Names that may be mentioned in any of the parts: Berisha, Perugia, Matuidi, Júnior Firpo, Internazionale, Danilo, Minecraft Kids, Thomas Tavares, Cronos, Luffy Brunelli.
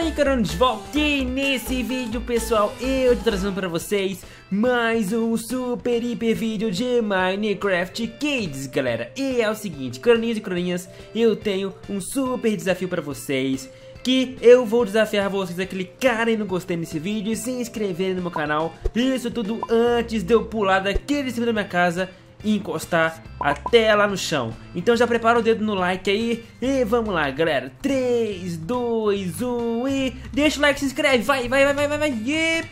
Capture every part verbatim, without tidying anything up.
aí, Cronos de volta. E nesse vídeo, pessoal, eu tô trazendo pra vocês mais um super hiper vídeo de Minecraft Kids, galera. E é o seguinte, croninhas e croninhas, eu tenho um super desafio pra vocês, que eu vou desafiar vocês a clicarem no gostei nesse vídeo e se inscreverem no meu canal. Isso tudo antes de eu pular daquele em cima da minha casa e encostar até lá no chão. Então já prepara o dedo no like aí e vamos lá, galera. Três, dois, um e deixa o like, se inscreve, vai, vai, vai, vai, vai, vai. Yeah.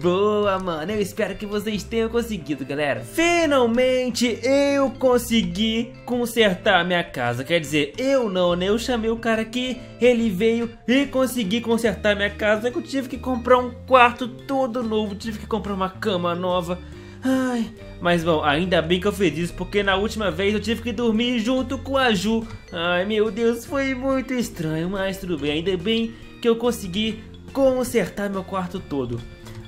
Boa, mano, eu espero que vocês tenham conseguido, galera. Finalmente eu consegui consertar a minha casa. Quer dizer, eu não, né? Eu chamei o cara aqui, ele veio e consegui consertar a minha casa. Eu tive que comprar um quarto todo novo, tive que comprar uma cama nova. Ai, mas bom, ainda bem que eu fiz isso, porque na última vez eu tive que dormir junto com a Ju. Ai, meu Deus, foi muito estranho, mas tudo bem, ainda bem que eu consegui consertar meu quarto todo.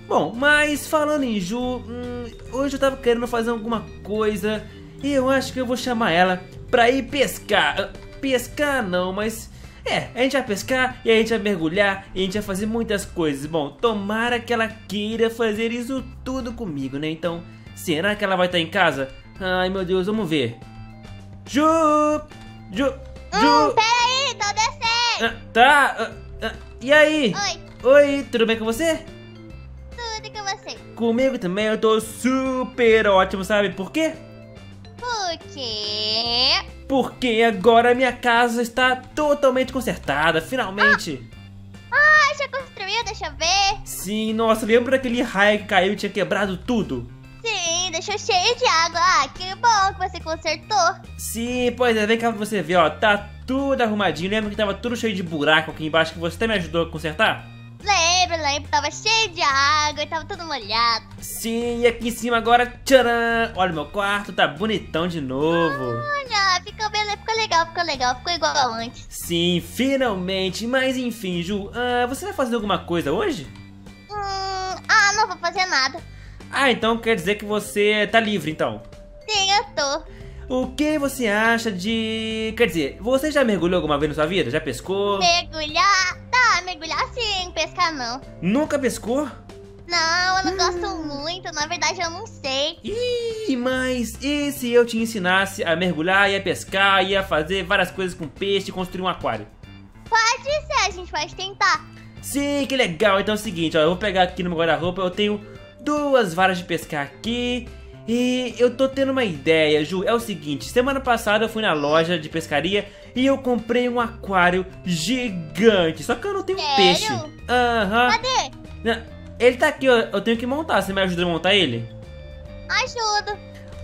Bom, mas falando em Ju, hum, hoje eu tava querendo fazer alguma coisa e eu acho que eu vou chamar ela pra ir pescar. Pescar não, mas... é, a gente vai pescar e a gente vai mergulhar e a gente vai fazer muitas coisas. Bom, tomara que ela queira fazer isso tudo comigo, né? Então, será que ela vai estar em casa? Ai, meu Deus, vamos ver. Ju! Ju! Ju! Hum, peraí, tô descendo! Ah, tá! Ah, ah, e aí? Oi! Oi, tudo bem com você? Tudo com você! Comigo também, eu tô super ótimo, sabe por quê? Porque... porque agora minha casa está totalmente consertada, finalmente. Ah, ah, já construiu, deixa eu ver. Sim, nossa, lembra daquele raio que caiu e tinha quebrado tudo? Sim, deixou cheio de água. Ah, que bom que você consertou. Sim, pois é, vem cá pra você ver, ó, tá tudo arrumadinho. Lembra que tava tudo cheio de buraco aqui embaixo que você até me ajudou a consertar? Lembro, lembro, tava cheio de água e tava tudo molhado. Sim, e aqui em cima agora, tcharam! Olha, meu quarto tá bonitão de novo. Olha, ficou, bem, ficou legal, ficou legal, ficou igual a antes. Sim, finalmente, mas enfim, Ju, uh, você vai fazer alguma coisa hoje? Hum, ah, não vou fazer nada. Ah, então quer dizer que você tá livre, então? Sim, eu tô. O que você acha de... quer dizer, você já mergulhou alguma vez na sua vida? Já pescou? Mergulhar? Tá, mergulhar sim, pescar não. Nunca pescou? Não, eu não gosto muito, na verdade eu não sei. Ih, mas e se eu te ensinasse a mergulhar e a pescar e a fazer várias coisas com peixe e construir um aquário? Pode ser, a gente pode tentar. Sim, que legal. Então é o seguinte, ó, eu vou pegar aqui no meu guarda-roupa, eu tenho duas varas de pescar aqui. E eu tô tendo uma ideia, Ju, é o seguinte, semana passada eu fui na loja de pescaria e eu comprei um aquário gigante, só que eu não tenho um peixe. Aham. Cadê? Ele tá aqui, ó, eu tenho que montar, você me ajuda a montar ele? Ajudo.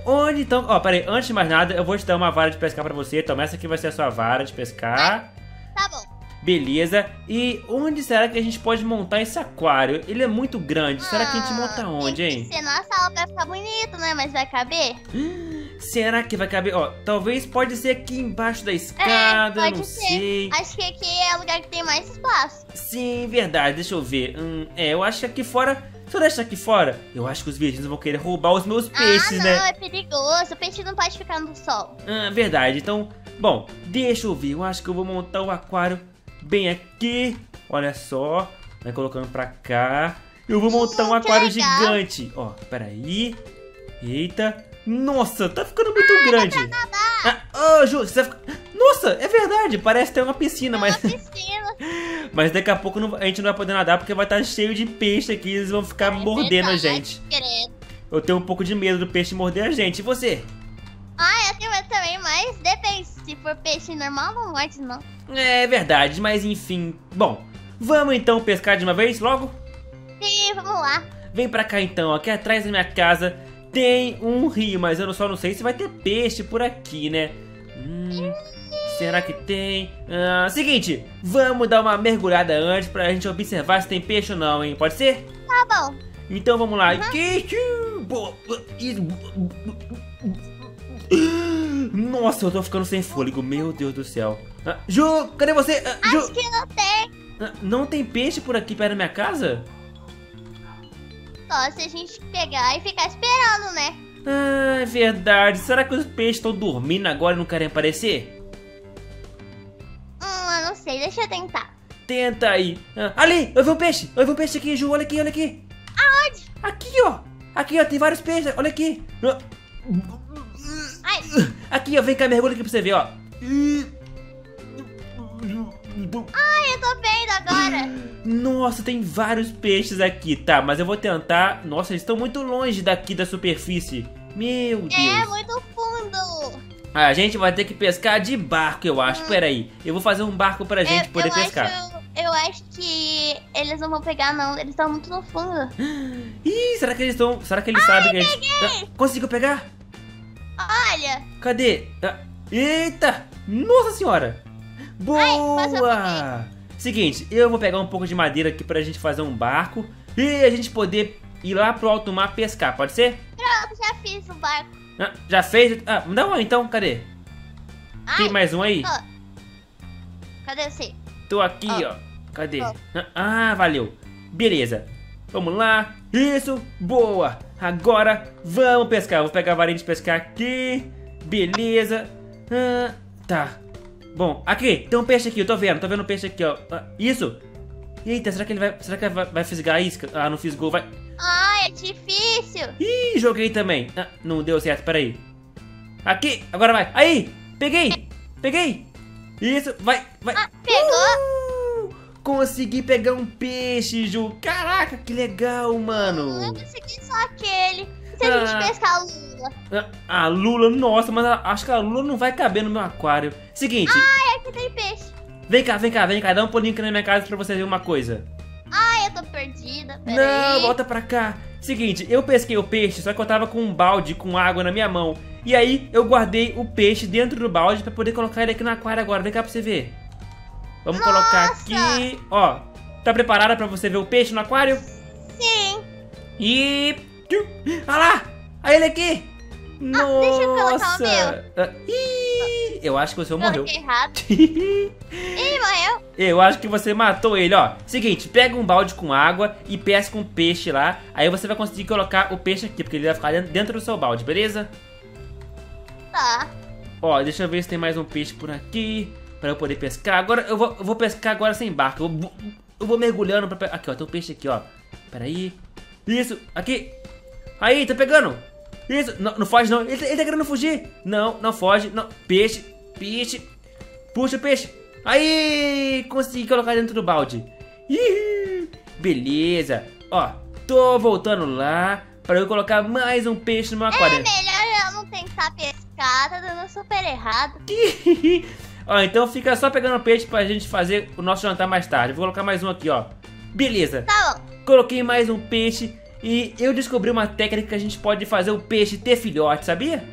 Onde então, ó, peraí, antes de mais nada eu vou te dar uma vara de pescar pra você, então essa aqui vai ser a sua vara de pescar. Ah, tá bom. Beleza, e onde será que a gente pode montar esse aquário? Ele é muito grande, ah, será que a gente monta onde, tem hein? Que ser na sala vai ficar bonito, né? Mas vai caber? Será que vai caber? Ó, talvez pode ser aqui embaixo da escada, é, pode não ser. Sei. Acho que aqui é o lugar que tem mais espaço. Sim, verdade, deixa eu ver. Hum, é, eu acho que aqui fora... se eu deixar aqui fora, eu acho que os vizinhos vão querer roubar os meus peixes, ah, não, né? Não, é perigoso, o peixe não pode ficar no sol. Ah, verdade, então... bom, deixa eu ver, eu acho que eu vou montar o aquário... bem aqui, olha só, vai colocando pra cá. Eu vou montar um aquário gigante. Ó, peraí. Eita. Nossa, tá ficando muito ah, grande. Ah, oh, Ju, você vai ficar... nossa, é verdade, parece ter uma piscina, é uma mas... piscina. Mas daqui a pouco não... a gente não vai poder nadar porque vai estar cheio de peixe aqui. Eles vão ficar é mordendo verdade, a gente. Eu tenho um pouco de medo do peixe morder a gente. E você? Ah, eu tenho medo também, mas depende. Se for peixe normal, não morde, não. É verdade, mas enfim. Bom, vamos então pescar de uma vez logo? Sim, vamos lá. Vem pra cá então, aqui atrás da minha casa tem um rio, mas eu só não sei se vai ter peixe por aqui, né? Hum, será que tem? Ah, seguinte, vamos dar uma mergulhada antes pra gente observar se tem peixe ou não, hein? Pode ser? Tá bom. Então vamos lá. Uhum. Nossa, eu tô ficando sem fôlego, meu Deus do céu. Ah, Ju, cadê você? Ah, Ju. Acho que não tem. Ah, não tem peixe por aqui perto da minha casa? Só se a gente pegar e ficar esperando, né? Ah, é verdade. Será que os peixes estão dormindo agora e não querem aparecer? Hum, eu não sei. Deixa eu tentar. Tenta aí. Ah, ali, eu vi um peixe. Eu vi um peixe aqui, Ju. Olha aqui, olha aqui. Aonde? Aqui, ó. Aqui, ó. Tem vários peixes. Olha aqui. Ai. Aqui, ó. Vem cá, mergulha aqui pra você ver, ó. Ai, eu tô vendo agora. Nossa, tem vários peixes aqui. Tá, mas eu vou tentar. Nossa, eles estão muito longe daqui da superfície. Meu Deus. É, muito fundo. A gente vai ter que pescar de barco, eu acho. Hum. Pera aí, eu vou fazer um barco pra gente eu, poder eu pescar. Acho, eu acho que eles não vão pegar, não. Eles estão muito no fundo. Ih, será que eles estão... Será que eles Ai, sabem que eles... Ah, conseguiu pegar? Olha. Cadê? Ah, eita. Nossa senhora. Boa. Ai, seguinte, eu vou pegar um pouco de madeira aqui pra gente fazer um barco. E a gente poder ir lá pro alto mar pescar, pode ser? Pronto, já fiz o barco. Ah, já fez? Ah, me dá um então, cadê? Ai, tem mais um aí? Tô. Cadê você? Tô aqui, oh. ó. Cadê? Oh. Ah, valeu. Beleza. Vamos lá. Isso, boa. Agora vamos pescar. Vou pegar a varinha de pescar aqui. Beleza. Ah, tá. Bom, aqui, tem um peixe aqui, eu tô vendo. Tô vendo um peixe aqui, ó. Ah, isso. Eita, será que ele vai. Será que vai, vai fisgar a isca? Ah, não fisgou, vai. Ai, é difícil. Ih, joguei também. Ah, não deu certo, peraí. Aqui, agora vai. Aí, peguei, peguei. Isso, vai, vai. Ah, pegou. Uh, consegui pegar um peixe, Ju. Caraca, que legal, mano. Eu consegui só aquele. E se a ah, gente pescar a lula? A lula, nossa, mas acho que a lula não vai caber no meu aquário. Seguinte. Ai, aqui tem peixe. Vem cá, vem cá, vem cá. Dá um pulinho aqui na minha casa pra você ver uma coisa. Ai, eu tô perdida, peraí. Não, volta pra cá. Seguinte, eu pesquei o peixe, só que eu tava com um balde com água na minha mão. E aí, eu guardei o peixe dentro do balde pra poder colocar ele aqui no aquário agora. Vem cá pra você ver. Vamos Nossa. colocar aqui. Ó, tá preparada pra você ver o peixe no aquário? Sim. E... Olha lá! Olha ele aqui! Nossa! Ah, deixa eu colocar o meu. Ah, ih, eu acho que você morreu. Coloquei errado. Ih, morreu. Eu acho que você matou ele, ó. Seguinte, pega um balde com água e pesca um peixe lá. Aí você vai conseguir colocar o peixe aqui, porque ele vai ficar dentro do seu balde, beleza? Tá. Ó, deixa eu ver se tem mais um peixe por aqui pra eu poder pescar. Agora eu vou, eu vou pescar agora sem barco. Eu vou, eu vou mergulhando pra... Aqui, ó, tem um peixe aqui, ó. Pera aí. Isso, aqui. Aí, tá pegando. Isso, não, não foge não, ele, ele tá querendo fugir. Não, não foge, não, peixe, peixe. Puxa o peixe. Aí, consegui colocar dentro do balde. Ih, beleza. Ó, tô voltando lá pra eu colocar mais um peixe no meu aquário. É melhor eu não tentar pescar, tá dando super errado. Ó, então fica só pegando o peixe pra gente fazer o nosso jantar mais tarde. Vou colocar mais um aqui, ó. Beleza. Tá bom. Coloquei mais um peixe. E eu descobri uma técnica que a gente pode fazer o peixe ter filhote, sabia?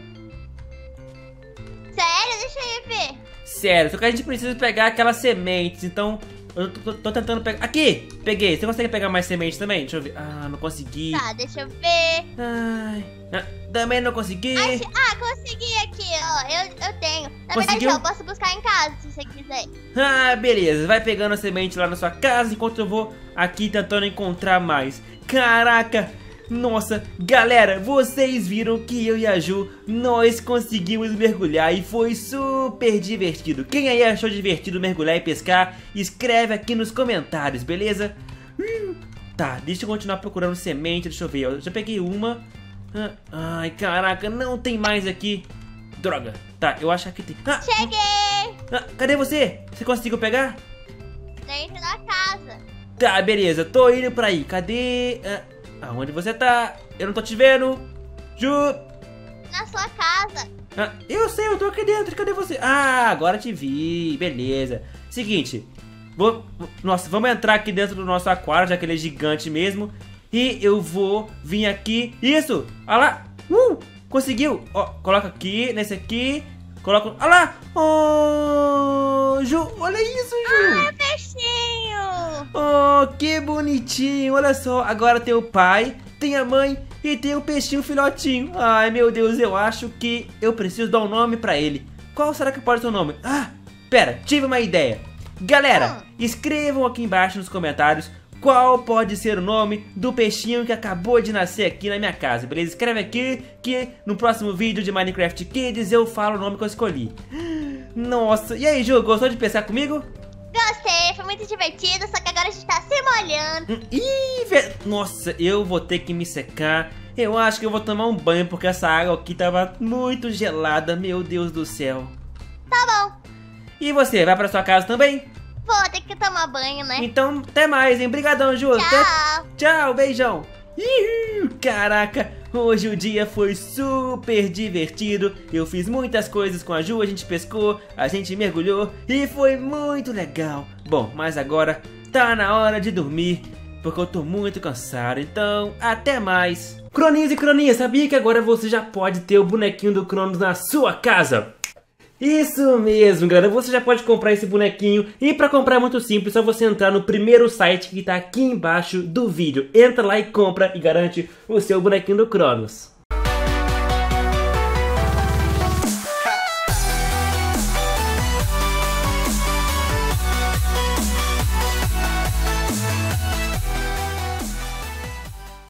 Sério? Deixa eu ver. Sério, só que a gente precisa pegar aquelas sementes, então eu tô, tô tentando pegar... Aqui! Peguei, você consegue pegar mais sementes também? Deixa eu ver... Ah, não consegui. Tá, deixa eu ver... Ai... Não, também não consegui... Acho... Ah, consegui aqui, ó, eu, eu tenho. Na Conseguiu? verdade, eu posso buscar em casa, se você quiser. Ah, beleza, vai pegando a semente lá na sua casa, enquanto eu vou aqui tentando encontrar mais. Caraca, nossa, galera, vocês viram que eu e a Ju, nós conseguimos mergulhar e foi super divertido. Quem aí achou divertido mergulhar e pescar, escreve aqui nos comentários, beleza? Hum, tá, deixa eu continuar procurando semente, deixa eu ver, eu já peguei uma. Ai, caraca, não tem mais aqui. Droga, tá, eu acho que tem. Ah, cheguei! Ah, cadê você? Você conseguiu pegar? Dentro da casa. Tá, beleza, tô indo pra aí. Cadê? Ah, aonde você tá? Eu não tô te vendo. Ju! Na sua casa. Ah, eu sei, eu tô aqui dentro. Cadê você? Ah, agora te vi. Beleza. Seguinte. Vou... Nossa, vamos entrar aqui dentro do nosso aquário, já que ele é gigante mesmo. E eu vou vir aqui. Isso! Olha lá! Uh! Conseguiu! Ó, coloca aqui, nesse aqui. Coloca... Olha lá! Oh, Ju! Olha isso, Ju! Ah, peixinho! Oh, que bonitinho, olha só, agora tem o pai, tem a mãe e tem o peixinho filhotinho. Ai, meu Deus, eu acho que eu preciso dar um nome pra ele. Qual será que pode ser o nome? Ah, pera, tive uma ideia. Galera, escrevam aqui embaixo nos comentários qual pode ser o nome do peixinho que acabou de nascer aqui na minha casa, beleza? Escreve aqui que no próximo vídeo de Minecraft Kids eu falo o nome que eu escolhi. Nossa, e aí, Ju, gostou de pescar comigo? Gostei, foi muito divertido, só que agora a gente tá se molhando. Ih, velho. Nossa, eu vou ter que me secar. Eu acho que eu vou tomar um banho, porque essa água aqui tava muito gelada. Meu Deus do céu. Tá bom. E você, vai pra sua casa também? Vou, ter que tomar banho, né? Então, até mais, hein? Brigadão, Ju. Tchau. Até... Tchau, beijão. Ih, caraca. Hoje o dia foi super divertido, eu fiz muitas coisas com a Ju, a gente pescou, a gente mergulhou e foi muito legal. Bom, mas agora tá na hora de dormir, porque eu tô muito cansado, então até mais. Croninhos e croninhas, sabia que agora você já pode ter o bonequinho do Cronos na sua casa? Isso mesmo, galera, você já pode comprar esse bonequinho. E pra comprar é muito simples, é só você entrar no primeiro site que tá aqui embaixo do vídeo. Entra lá e compra e garante o seu bonequinho do Cronos.